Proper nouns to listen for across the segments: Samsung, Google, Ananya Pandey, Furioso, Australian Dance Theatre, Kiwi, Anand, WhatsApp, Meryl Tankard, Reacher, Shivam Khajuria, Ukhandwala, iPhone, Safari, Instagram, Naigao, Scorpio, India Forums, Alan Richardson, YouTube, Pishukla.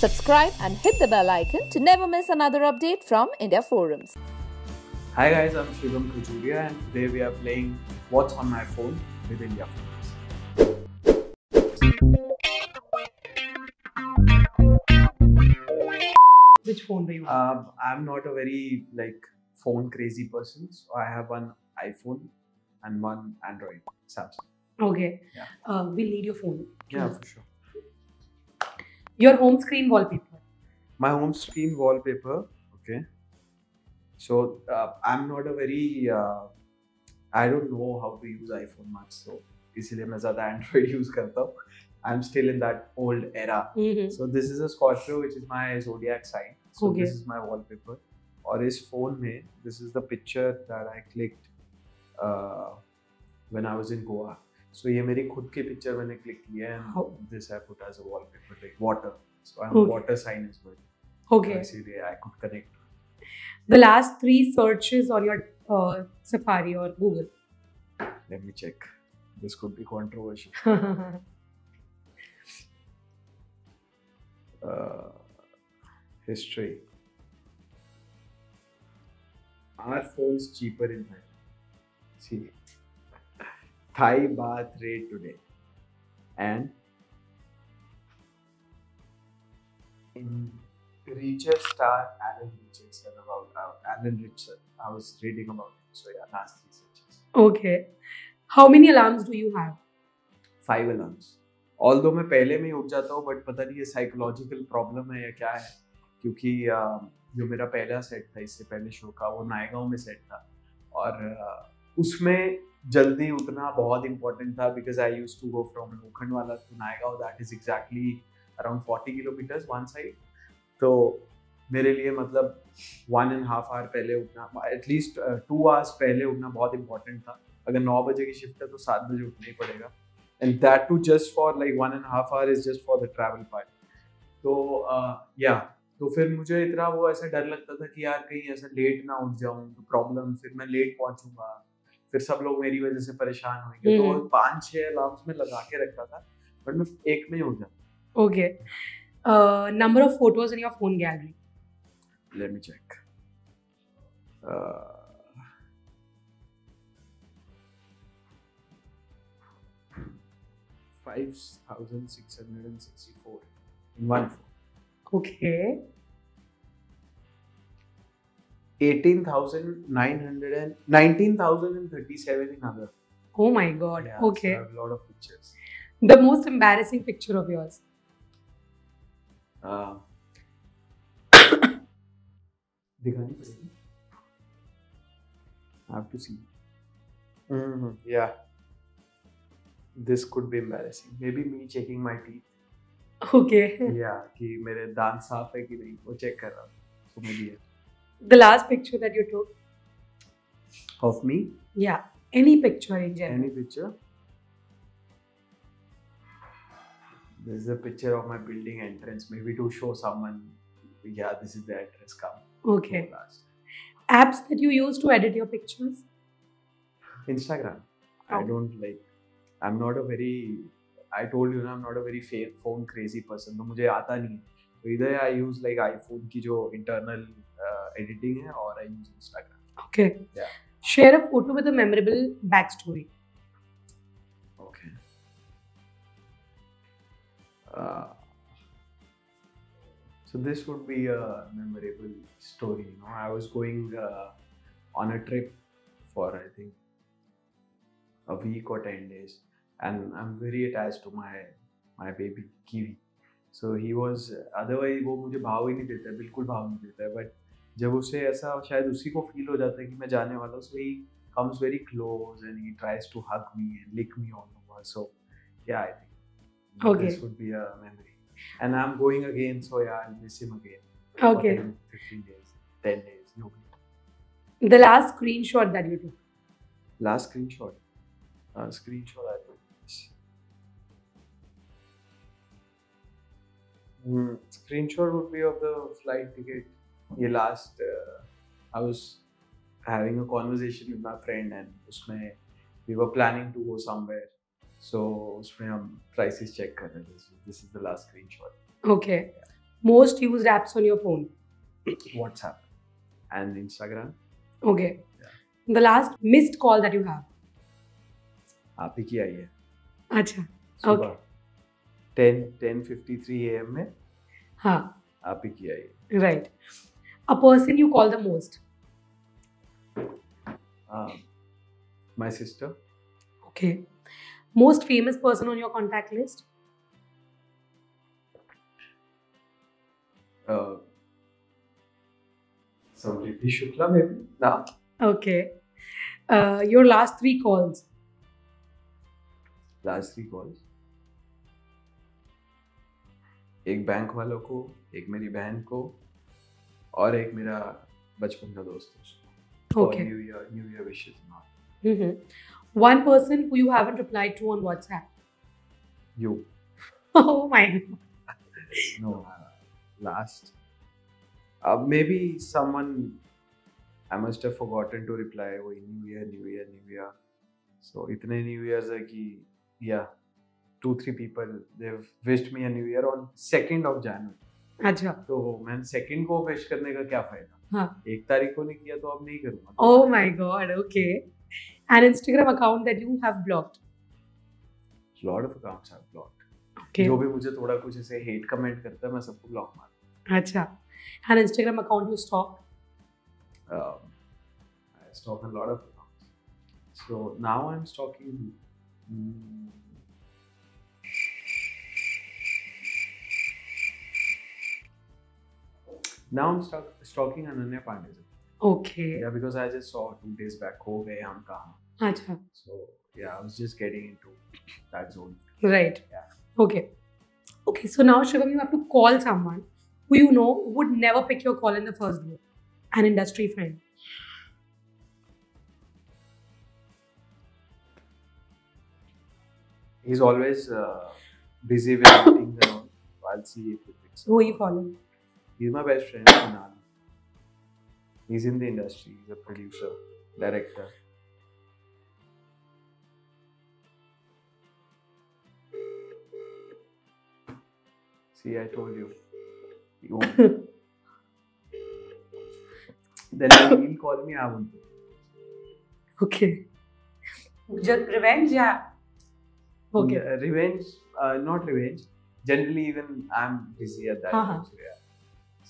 Subscribe and hit the bell icon to never miss another update from India Forums. Hi guys, I'm Shivam Khajuria and today we are playing What's on My Phone with India Forums. Which phone do you have? I'm not a very phone crazy person, so I have one iPhone and one Android, Samsung. Okay, yeah. We'll need your phone. Yeah, for sure. Your home screen wallpaper. My home screen wallpaper. Okay. So I'm not a very, I don't know how to use iPhone much, so isliye main zyada Android use karta hu. I'm still in that old era. So this is a Scorpio, which is my zodiac sign. So this is my wallpaper. Aur is phone mein, this is the picture that I clicked when I was in Goa. So ये मेरी खुद की picture मैंने click की है and this I put as a wallpaper, like water. So I'm a water sign as well. Okay. So I could connect. The last 3 searches on your Safari or Google? Let me check. This could be controversial. History. Are phones cheaper in Thailand? See. Thai bath rate today. And in Reacher star Alan Richardson about Alan Richardson. I was reading about it. So yeah, last 3 searches. Okay. How many alarms do you have? 5 alarms. Although मैं पहले में उठ जाता हूँ, but पता नहीं ये psychological problem है या क्या है, क्योंकि जो मेरा पहला set था इससे पहले show का वो नायगांव में set था और उसमें जल्दी उठना बहुत important था because I used to go from Ukhandwala to Naigao, that is exactly around 40 kilometers one side. तो मेरे लिए मतलब 1.5 hour पहले उठना, at least 2 hours पहले उठना बहुत important था. अगर 9 बजे की shift है तो 7 बजे उठना ही पड़ेगा. And that too just for like 1.5 hour is just for the travel part. तो yeah, तो फिर मुझे इतना वो ऐसा डर लगता था कि यार कहीं ऐसा late ना उठ जाऊँ तो problem, फिर मैं late पहुँचूँगा, फिर सब लोग मेरी वजह से परेशान होंगे. तो 5-6 अलार्म्स में लगा के रखता था, बट मैं एक में ही उठ जाता. Okay. Number of photos in your phone gallery? Let me check. 5,664 in one phone. Okay. 19,037 in other. Oh my god. Yeah, okay. So I have a lot of pictures. The most embarrassing picture of yours? Dikhani padegi. I have to see. Yeah. This could be embarrassing. Maybe me checking my teeth. Okay. Yeah, कि मेरे दांत साफ है कि नहीं वो check कर रहा हूँ. So maybe. The last picture that you took? Of me? Yeah. Any picture in general. Any picture? This is a picture of my building entrance. Maybe to show someone, yeah, this is the entrance. Come. Okay. Apps that you use to edit your pictures? Instagram. Oh. I don't like. I'm not a very. I told you, I'm not a very phone crazy person. So मुझे आता नहीं है. So either I use like iPhone की जो internal editing है, or I use Instagram. Okay. Yeah. Share a photo with a memorable backstory. Okay. So this would be a memorable story. You know, I was going on a trip for I think a week or 10 days, and I'm very attached to my baby Kiwi. So he was otherwise वो मुझे भाव ही नहीं देता, बिल्कुल भाव नहीं देता. But जब उसे ऐसा शायद उसी को feel हो जाता है कि मैं जाने वाला हूँ, so he comes very close and he tries to hug me and lick me all over. So yeah, I think. Okay. This would be a memory. And I'm going again, so yeah, I'll miss him again. Okay. 15 days, 10 days, no problem. The last screenshot that you took? Last screenshot? Screenshot I took. Screenshot would be of the flight ticket. Ye last, I was having a conversation with my friend and usme, we were planning to go somewhere. So, उसमें हम prices check कर रहे थे. This is the last screenshot. Okay. Most used apps on your phone? WhatsApp and Instagram. Okay. Yeah. The last missed call that you have? Aaphi ki aayi hai. Acha. Okay. 10:53 AM mein. Haan. Aaphi ki aayi hai. Right. A person you call the most? My sister. Okay. Most famous person on your contact list? Somebody Pishukla maybe? Nah. Okay. Your last three calls? Last three calls? Ek bank walo ko, ek meri behan ko, aur ek mera bachpan ka dost ko. Okay. New year wishes. One person who you haven't replied to on WhatsApp? You. Oh my God. No. Last. Maybe someone I must have forgotten to reply. Oh, New Year. So, itne New Years hai ki, yeah, 2-3 people, they've wished me a New Year on 2nd of January. Achha. So, man, 2nd ko wish karne ka kya fayda? Haan. 1 tarikh ko nahi kiya, to ab nahi karunga. Oh my God, okay. An Instagram account that you have blocked? A lot of accounts I've blocked. Okay. Jo bhi mujhe thoda kuch aise hate comment karta hai, main sabko block maar. Achha. An Instagram account you stopped? I stopped a lot of accounts. So now I'm stalking. Now I'm stalking Ananya Pandey. Okay. Yeah, because I just saw 2 days back, ho gaye hum kahan. Achha. So yeah, I was just getting into that zone. Right. Yeah. Okay. Okay, so now Shivam, you have to call someone who you know would never pick your call in the first go. An industry friend. He's always busy with meetings and all. I'll see if he picks up. Who are you calling? He's my best friend, Anand. He's in the industry. He's a producer, director. See, I told you. He won't. Then he'll call me, I won't. Okay. Just revenge, yeah. Okay. Yeah, revenge, not revenge. Generally, even I'm busy at that time. So yeah.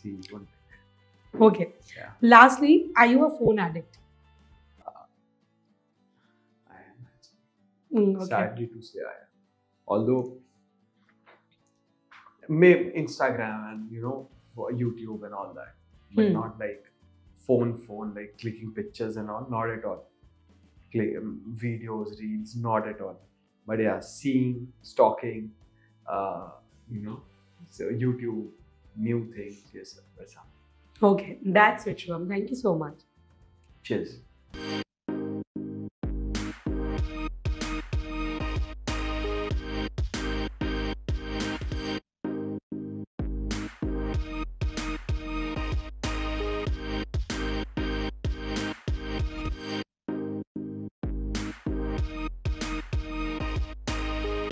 See, he won't. Okay. Yeah. Lastly, are you a phone addict? I am. Okay. Sadly to say, I am. Although, maybe Instagram and you know, YouTube and all that, but not like phone, like clicking pictures and all, not at all. Videos, reels, not at all. But yeah, seeing, stalking, you know, so YouTube, new things, yes, that's something. Okay, that's it, Shivam. Thank you so much. Cheers.